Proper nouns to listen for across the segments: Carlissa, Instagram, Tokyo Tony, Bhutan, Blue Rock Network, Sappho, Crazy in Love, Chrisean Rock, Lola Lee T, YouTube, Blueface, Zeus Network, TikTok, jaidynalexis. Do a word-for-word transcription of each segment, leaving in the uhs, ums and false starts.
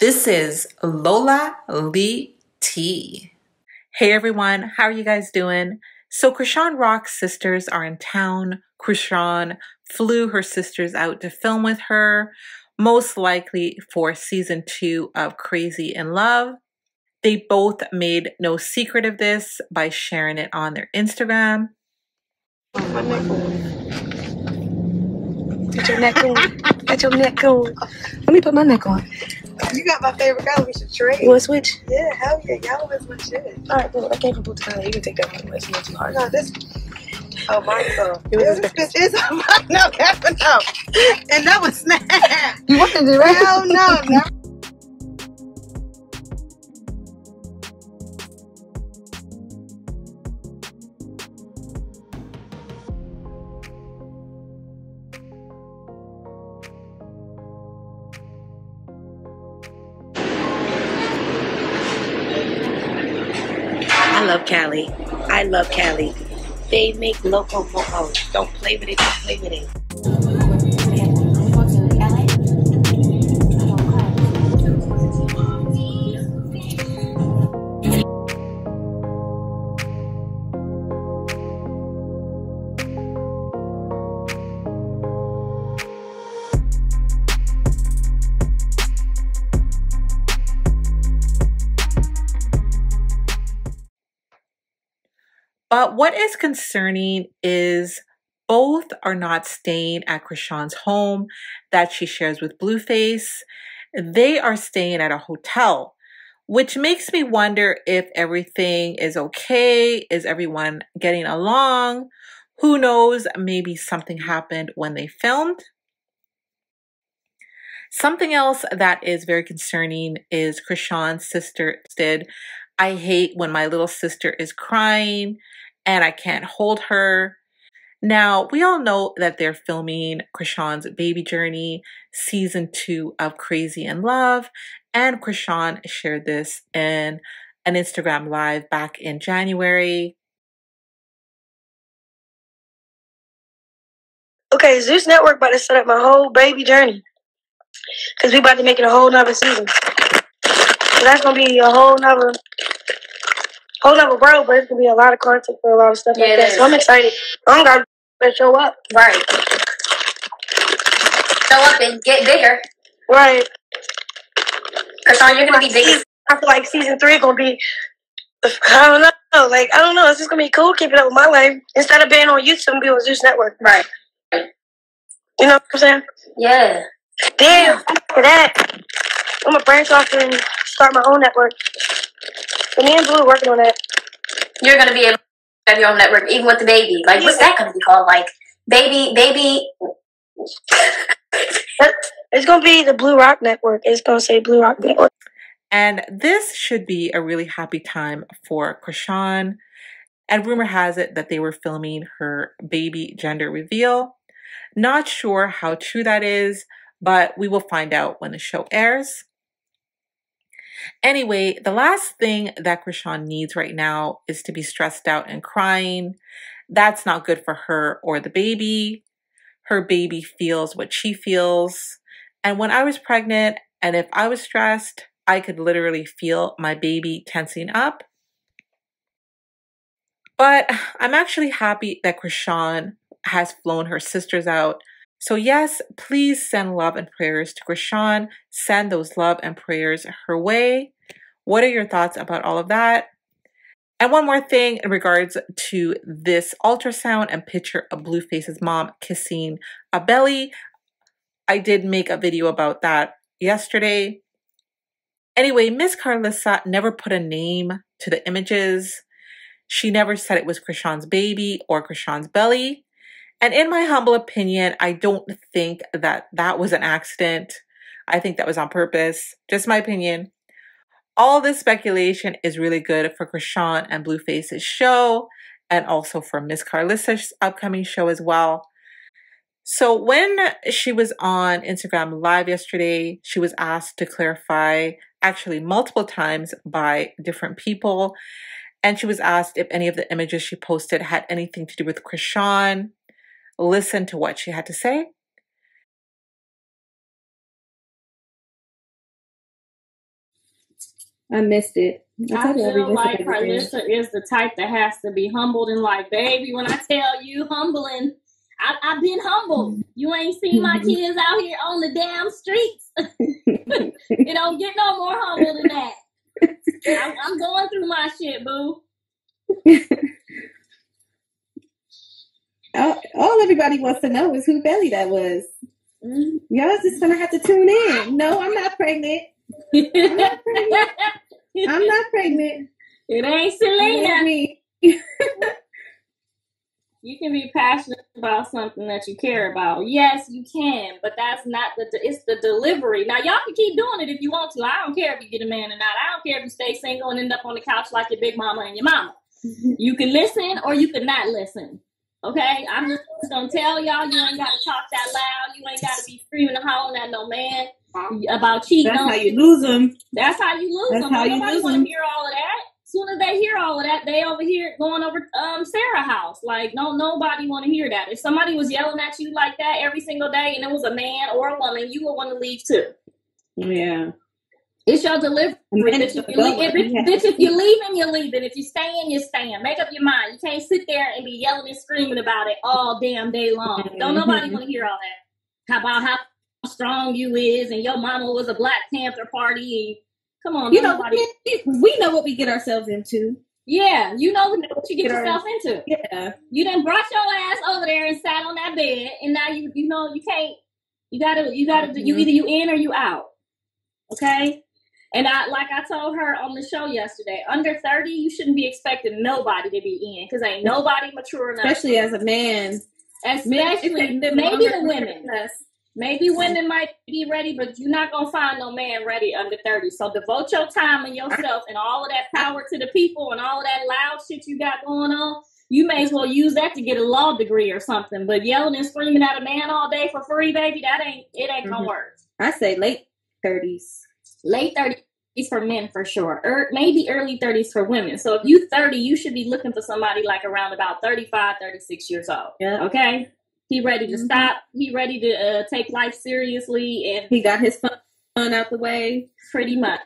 This is Lola Lee T. Hey everyone, how are you guys doing? So Chrisean Rock's sisters are in town. Chrisean flew her sisters out to film with her, most likely for season two of Crazy in Love. They both made no secret of this by sharing it on their Instagram. Put your neck on. Put your neck on. Let me put my neck on. You got my favorite color. We should trade. You want to switch? Yeah, hell yeah. Y'all miss my shit. All right, boo. I came from Bhutan. You can take that one. It's not too hard. No, this. Oh, mine though. Yeah, this bitch is on mine. No, that's enough. And that was snap. You wanted it, right? Hell no, no. I love Cali. I love Cali. They make local mojo. Don't play with it, don't play with it. But what is concerning is both are not staying at Chrisean's home that she shares with Blueface. They are staying at a hotel, which makes me wonder if everything is okay. Is everyone getting along? Who knows? Maybe something happened when they filmed. Something else that is very concerning is Chrisean's sister did. I hate when my little sister is crying and I can't hold her. Now, we all know that they're filming Chrisean's baby journey, season two of Crazy in Love, and Chrisean shared this in an Instagram live back in January. Okay, Zeus Network about to set up my whole baby journey because we about to make it a whole nother season. So that's gonna be a whole nother whole nother world, but it's gonna be a lot of content for a lot of stuff yeah, like that. Is. So I'm excited. I'm gonna show up. Right. Show up and get bigger. Right. Chrisean, you're gonna be bigger. I feel like season three gonna be I don't know, like I don't know, it's just gonna be cool keeping up with my life. Instead of being on YouTube and be on Zeus Network. Right. You know what I'm saying? Yeah. Damn, yeah. For that. I'm gonna branch off and start my own network. So me and Blue are working on that. You're gonna be able to have your own network, even with the baby. Like, yeah. What's that gonna be called? Like, baby, baby. It's gonna be the Blue Rock Network. It's gonna say Blue Rock Network. And this should be a really happy time for Chrisean. And rumor has it that they were filming her baby gender reveal. Not sure how true that is, but we will find out when the show airs. Anyway, the last thing that Chrisean needs right now is to be stressed out and crying. That's not good for her or the baby. Her baby feels what she feels. And when I was pregnant and if I was stressed, I could literally feel my baby tensing up. But I'm actually happy that Chrisean has flown her sisters out. So yes, please send love and prayers to Chrisean. Send those love and prayers her way. What are your thoughts about all of that? And one more thing in regards to this ultrasound and picture of Blueface's mom kissing a belly. I did make a video about that yesterday. Anyway, Miss Carlissa never put a name to the images. She never said it was Chrisean's baby or Chrisean's belly. And in my humble opinion, I don't think that that was an accident. I think that was on purpose. Just my opinion. All this speculation is really good for Chrisean and Blueface's show and also for Miss Carlissa's upcoming show as well. So when she was on Instagram Live yesterday, she was asked to clarify actually multiple times by different people. And she was asked if any of the images she posted had anything to do with Chrisean. Listen to what she had to say. I missed it. I, I feel like Carlissa is the type that has to be humbled and like, baby, when I tell you humbling, I, I've been humbled. You ain't seen my kids out here on the damn streets. It don't get no more humble than that. I, I'm going through my shit, boo. all, all everybody wants to know is who belly that was. Mm-hmm. Y'all just gonna have to tune in. No, I'm not pregnant. I'm not pregnant. I'm not pregnant. It ain't Selena. Me. You can be passionate about something that you care about. Yes, you can, but that's not the. De- it's the delivery. Now, y'all can keep doing it if you want to. I don't care if you get a man or not. I don't care if you stay single and end up on the couch like your big mama and your mama. You can listen or you can not listen. Okay, I'm just gonna tell y'all. You ain't gotta talk that loud. You ain't gotta be screaming and hollering at no man about cheating. That's how you lose them. That's how you lose them. Nobody want to hear all of that. Soon as they hear all of that, they over here going over um Sarah's house. Like, no, nobody want to hear that. If somebody was yelling at you like that every single day, and it was a man or a woman, you would want to leave too. Yeah, it's your delivery. Bitch, if, you leave, if, yeah. bitch, if you're leaving, you're leaving. If you're staying, you're staying. Make up your mind. You can't sit there and be yelling and screaming about it all damn day long. Mm-hmm. Don't nobody want to hear all that. How about how strong you is, and your mama was a Black Panther party. Come on, you know, we know what we get ourselves into. Yeah, you know what you get yourself into. Yeah, you done brought your ass over there and sat on that bed, and now you you know you can't. You gotta you gotta mm-hmm. you either you in or you out. Okay, and I like I told her on the show yesterday. Under thirty, you shouldn't be expecting nobody to be in because ain't nobody mature enough, especially as a man. Especially maybe the women. Maybe women might be ready, but you're not going to find no man ready under thirty. So devote your time and yourself and all of that power to the people and all of that loud shit you got going on. You may as well use that to get a law degree or something. But yelling and screaming at a man all day for free, baby, that ain't, it ain't mm-hmm. going to work. I say late thirties. Late thirties for men for sure. Or maybe early thirties for women. So if you thirty, you should be looking for somebody like around about thirty-five, thirty-six years old. Yeah. Okay? He ready to mm-hmm. stop. He ready to uh, take life seriously, and he got his fun out the way. Pretty much,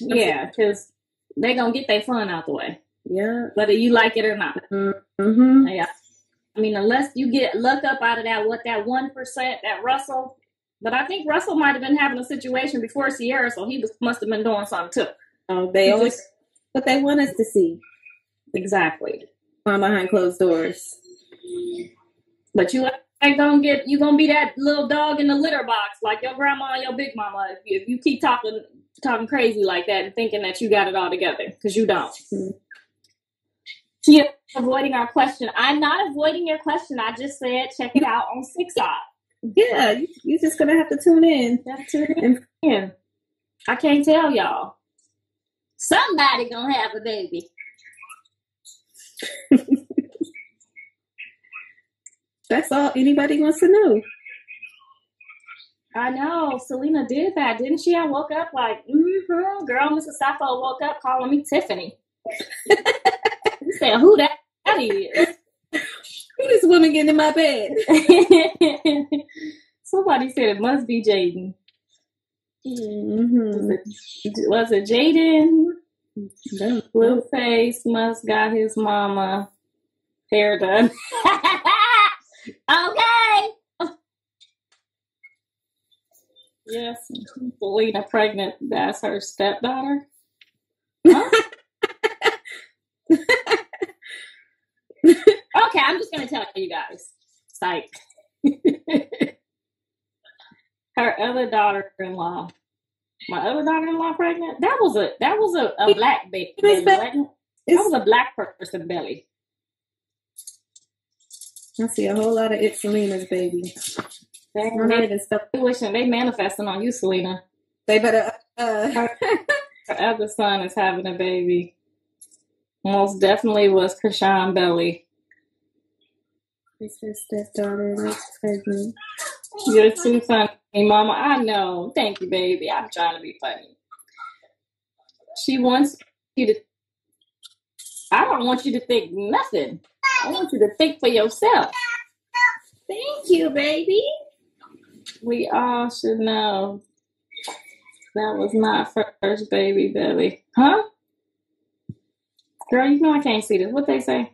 yeah. Because they gonna get their fun out the way. Yeah, whether you like it or not. Mm-hmm. Yeah. I mean, unless you get luck up out of that, what that one percent, that Russell. But I think Russell might have been having a situation before Sierra, so he was must have been doing something too. Oh, they he always just, what they want us to see. Exactly. From behind closed doors. But you ain't gonna get, you gonna be that little dog in the litter box, like your grandma and your big mama, if you, if you keep talking talking crazy like that and thinking that you got it all together, because you don't. Mm-hmm. She is avoiding our question. I'm not avoiding your question. I just said check it out on Six Odd. Yeah, you, you're just gonna have to tune in. Tune in. Yeah. I can't tell y'all. Somebody gonna have a baby. That's all anybody wants to know. I know. Selena did that, didn't she? I woke up like, mm-hmm. Girl, Missus Sappho woke up calling me Tiffany. You said, who that is? Who this woman getting in my bed? Somebody said it must be Jaden. Mm-hmm. Was it, it Jaden? Blueface must got his mama hair done. Okay. Yes, Selena pregnant. That's her stepdaughter. Huh? Okay, I'm just gonna tell you guys. Psych. Her other daughter-in-law. My other daughter-in-law pregnant. That was a that was a, a black baby. That was a black person belly. I see a whole lot of it, Selena's baby. They, they, stuff. They wishing they manifesting on you, Selena. They better. Uh, her, her other son is having a baby. Most definitely was Chrisean belly. It's her stepdaughter that's pregnant. You're too funny, Mama. I know. Thank you, baby. I'm trying to be funny. She wants you to. I don't want you to think nothing. I want you to think for yourself. Thank you, baby. We all should know. That was my first baby belly. Huh? Girl, you know I can't see this. What they say?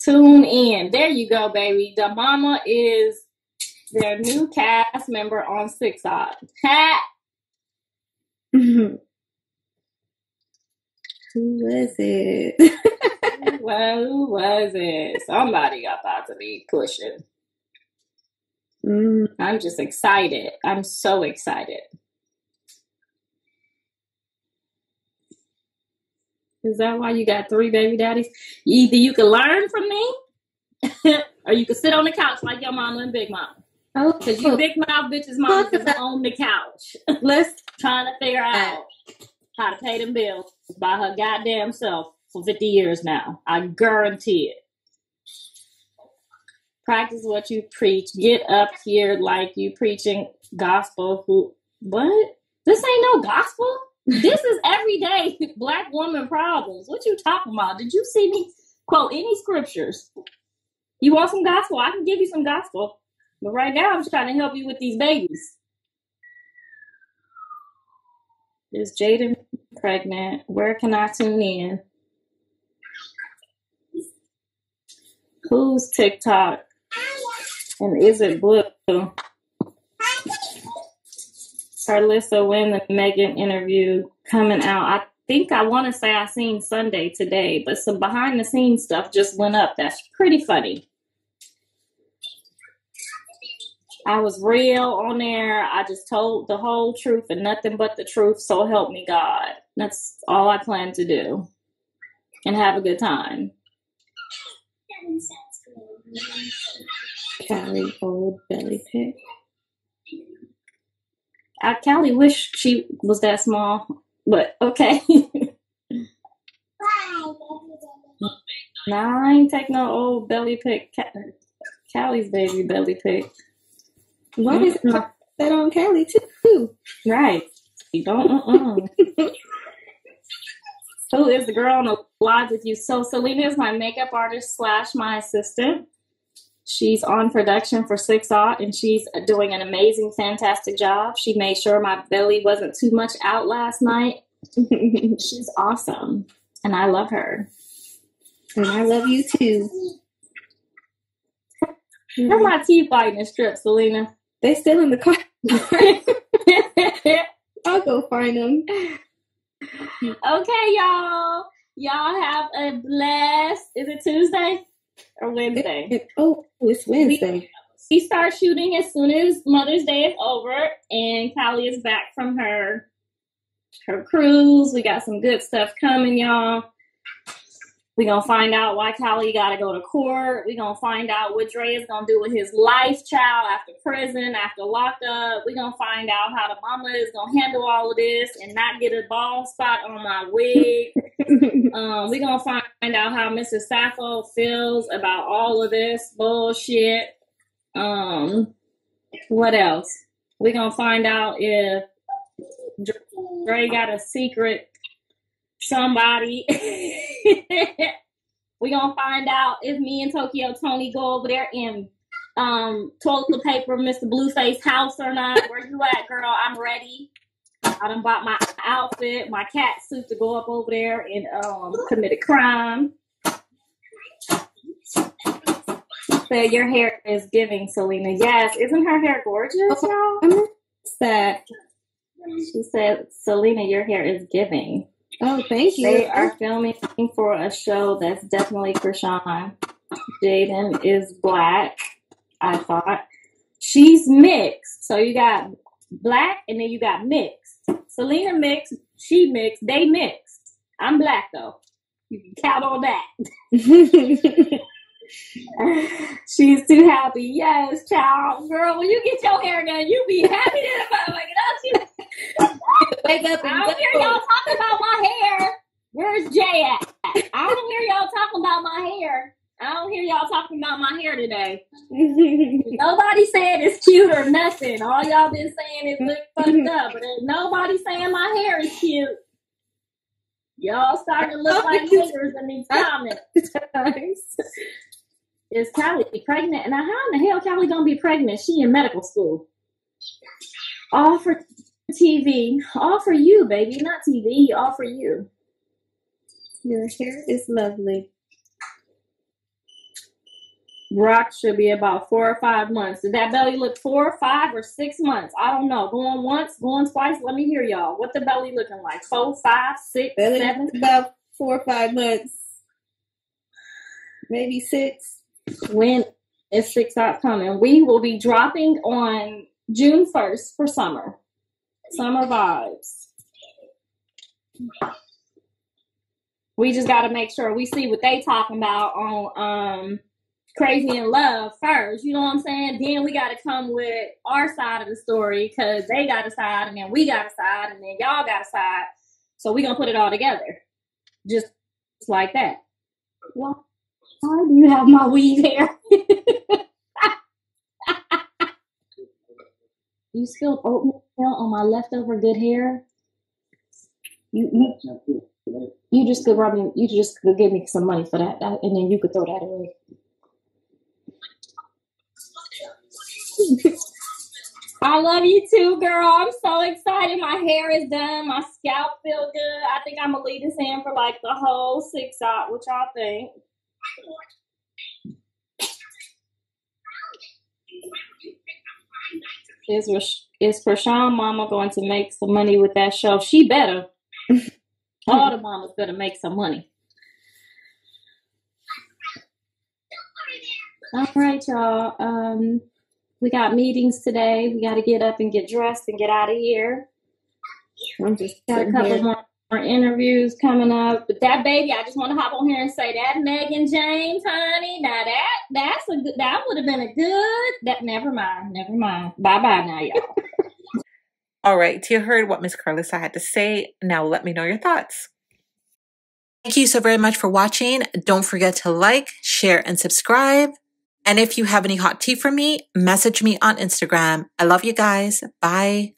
Tune in. There you go, baby. The mama is their new cast member on Six Odd. Ha! Who was it? who, was, who was it? Somebody about to be pushing. Mm. I'm just excited. I'm so excited. Is that why you got three baby daddies? Either you can learn from me, or you can sit on the couch like your mama and Big Mama. Oh, because you big mouth bitches' mama is on the couch. Let's trying to figure out how to pay them bills by her goddamn self for fifty years now. I guarantee it. Practice what you preach. Get up here like you preaching gospel. Who? What? This ain't no gospel. This is everyday black woman problems. What you talking about? Did you see me quote any scriptures? You want some gospel? I can give you some gospel. But right now, I'm just trying to help you with these babies. Is Jaden pregnant? Where can I tune in? Who's TikTok? And is it Blue? Carlissa, when the Megan interview coming out? I think I want to say I seen Sunday today, but some behind the scenes stuff just went up. That's pretty funny. I was real on there. I just told the whole truth and nothing but the truth. So help me God. That's all I plan to do. And have a good time. Callie old belly pic. I Callie wish she was that small, but okay. Nah, I ain't take no old belly pic. Callie's baby belly pic. Why mm-hmm. is that on Callie too? Right. You don't. Uh-uh. Who is the girl on the live with you? So Selena is my makeup artist slash my assistant. She's on production for Six Odd, and she's doing an amazing, fantastic job. She made sure my belly wasn't too much out last night. She's awesome, and I love her. And I love you too. How my teeth biting and strips, Selena? They still in the car. I'll go find them. Okay, y'all. Y'all have a blessed. Is it Tuesday or Wednesday? It, it, oh, it's Wednesday. He, he starts shooting as soon as Mother's Day is over, and Callie is back from her her cruise. We got some good stuff coming, y'all. We're going to find out why Callie got to go to court. We're going to find out what Dre is going to do with his life, child, after prison, after lockup. We're going to find out how the mama is going to handle all of this and not get a bald spot on my wig. um, we're going to find out how Missus Sappho feels about all of this bullshit. Um, what else? We're going to find out if Dre got a secret somebody. We're gonna find out if me and Tokyo Tony go over there and um toilet paper Mister Blueface house or not. Where you at, girl? I'm ready. I done bought my outfit, my cat suit to go up over there and um commit a crime. So your hair is giving, Selena. Yes, isn't her hair gorgeous, y'all? That she said, Selena, your hair is giving. Oh, thank you. They are filming for a show that's definitely Chrisean. Jaden is black, I thought. She's mixed. So you got black and then you got mixed. Selena mixed, she mixed, they mixed. I'm black though. You can count on that. She's too happy. Yes, child. Girl, when you get your hair done, you be happy to the like, don't you? Wake up and I don't go. Hear y'all talking about my hair. Where's Jay at? I don't hear y'all talking about my hair. I don't hear y'all talking about my hair today. Nobody said it's cute or nothing. All y'all been saying is look fucked up. But ain't nobody saying my hair is cute. Y'all starting to look like niggers in these comments. Is Callie pregnant? And how in the hell Callie gonna be pregnant? She in medical school. All for T V. All for you, baby. Not T V. All for you. Your hair is lovely. Rock should be about four or five months. Did that belly look four or five or six months? I don't know. Going once, going twice. Let me hear y'all. What the belly looking like? Four, five, six, belly seven? About four or five months. Maybe six. When is Six Odd coming? We will be dropping on June first for summer. Summer vibes. We just got to make sure we see what they talking about on um, Crazy in Love first. You know what I'm saying? Then we got to come with our side of the story because they got a side and then we got a side and then y'all got a side. So we going to put it all together. Just like that. Well, why do you have my weave hair? You spilled oatmeal on my leftover good hair. You, you, you just could rub me. You just could give me some money for that, and then you could throw that away. I love you too, girl. I'm so excited. My hair is done. My scalp feels good. I think I'm gonna leave this in for like the whole Six Odd. What y'all think? Is is Chrisean mama going to make some money with that show? She better. All the mama's gonna make some money. All right, y'all. Um, we got meetings today. We got to get up and get dressed and get out of here. I'm just got a couple more, more interviews coming up. But that baby, I just want to hop on here and say that Megan James, honey. Now that that's a good. That would have been a good. That never mind. Never mind. Bye bye now, y'all. All right, you heard what Miss Carlissa had to say. Now let me know your thoughts. Thank you so very much for watching. Don't forget to like, share, and subscribe. And if you have any hot tea for me, message me on Instagram. I love you guys. Bye.